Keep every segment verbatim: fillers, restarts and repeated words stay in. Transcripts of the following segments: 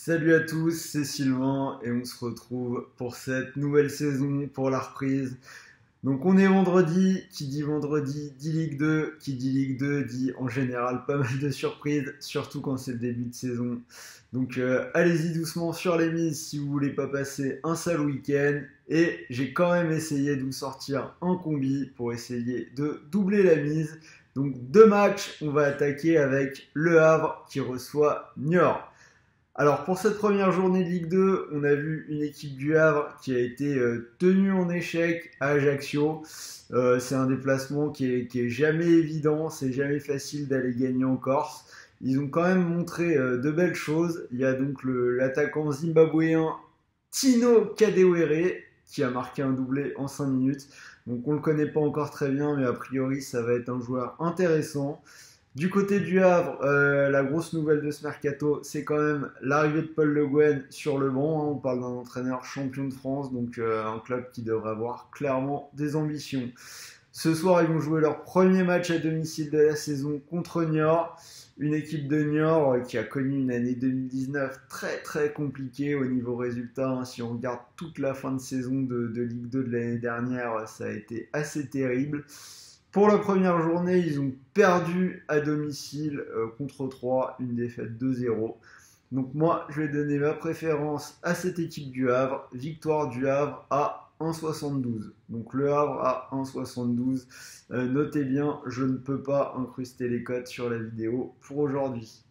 Salut à tous, c'est Sylvain et on se retrouve pour cette nouvelle saison, pour la reprise. Donc on est vendredi, qui dit vendredi dit Ligue deux, qui dit Ligue deux dit en général pas mal de surprises, surtout quand c'est le début de saison. Donc euh, allez-y doucement sur les mises si vous voulez pas passer un sale week-end. Et j'ai quand même essayé de vous sortir un combi pour essayer de doubler la mise. Donc deux matchs, on va attaquer avec Le Havre qui reçoit Niort. Alors pour cette première journée de Ligue deux, on a vu une équipe du Havre qui a été euh, tenue en échec à Ajaccio. Euh, c'est un déplacement qui est, qui est jamais évident, c'est jamais facile d'aller gagner en Corse. Ils ont quand même montré euh, de belles choses. Il y a donc l'attaquant zimbabwéen Tino Kadewere qui a marqué un doublé en cinq minutes. Donc on ne le connaît pas encore très bien, mais a priori ça va être un joueur intéressant. Du côté du Havre, euh, la grosse nouvelle de ce mercato, c'est quand même l'arrivée de Paul Le Guen sur le banc. Hein. On parle d'un entraîneur champion de France, donc euh, un club qui devrait avoir clairement des ambitions. Ce soir, ils vont jouer leur premier match à domicile de la saison contre Niort. Une équipe de Niort euh, qui a connu une année deux mille dix-neuf très très compliquée au niveau résultat. Hein. Si on regarde toute la fin de saison de, de Ligue deux de l'année dernière, ça a été assez terrible. Pour la première journée, ils ont perdu à domicile euh, contre trois, une défaite deux zéro. Donc moi, je vais donner ma préférence à cette équipe du Havre. Victoire du Havre à un virgule soixante-douze. Donc le Havre à un virgule soixante-douze. Euh, notez bien, je ne peux pas incruster les cotes sur la vidéo pour aujourd'hui.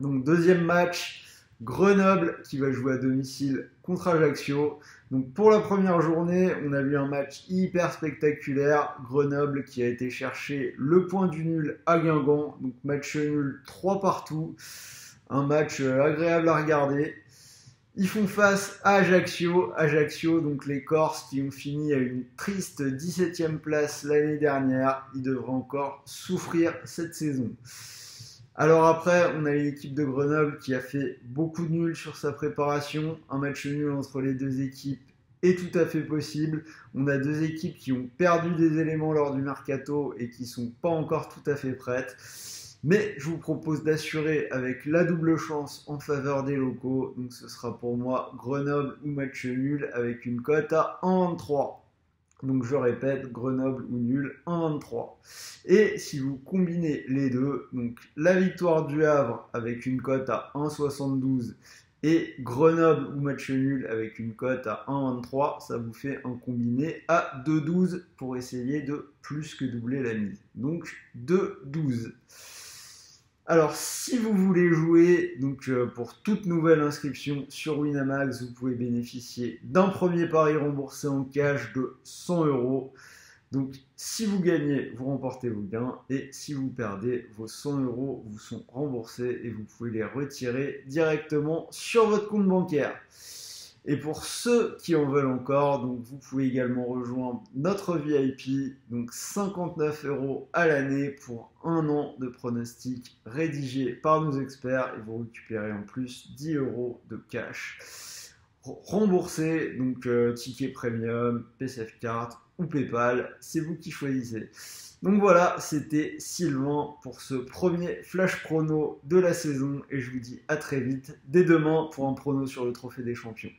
Donc deuxième match, Grenoble qui va jouer à domicile contre Ajaccio. Donc pour la première journée, on a vu un match hyper spectaculaire. Grenoble qui a été chercher le point du nul à Guingamp. Donc match nul trois partout. Un match agréable à regarder. Ils font face à Ajaccio. Ajaccio, donc les Corses qui ont fini à une triste dix-septième place l'année dernière. Ils devraient encore souffrir cette saison. Alors après, on a l'équipe de Grenoble qui a fait beaucoup de nuls sur sa préparation. Un match nul entre les deux équipes est tout à fait possible. On a deux équipes qui ont perdu des éléments lors du mercato et qui ne sont pas encore tout à fait prêtes. Mais je vous propose d'assurer avec la double chance en faveur des locaux. Donc ce sera pour moi Grenoble ou match nul avec une cote à un virgule vingt-trois. Donc je répète, Grenoble ou nul, un virgule vingt-trois. Et si vous combinez les deux, donc la victoire du Havre avec une cote à un virgule soixante-douze et Grenoble ou match nul avec une cote à un virgule vingt-trois, ça vous fait un combiné à deux virgule douze pour essayer de plus que doubler la mise. Donc deux virgule douze. Alors si vous voulez jouer, donc euh, pour toute nouvelle inscription sur Winamax, vous pouvez bénéficier d'un premier pari remboursé en cash de cent euros. Donc si vous gagnez, vous remportez vos gains et si vous perdez, vos cent euros vous sont remboursés et vous pouvez les retirer directement sur votre compte bancaire. Et pour ceux qui en veulent encore, donc vous pouvez également rejoindre notre V I P, donc cinquante-neuf euros à l'année pour un an de pronostics rédigés par nos experts et vous récupérez en plus dix euros de cash remboursé, donc euh, ticket premium, P C F card ou Paypal, c'est vous qui choisissez. Donc voilà, c'était Sylvain pour ce premier flash prono de la saison et je vous dis à très vite dès demain pour un prono sur le Trophée des Champions.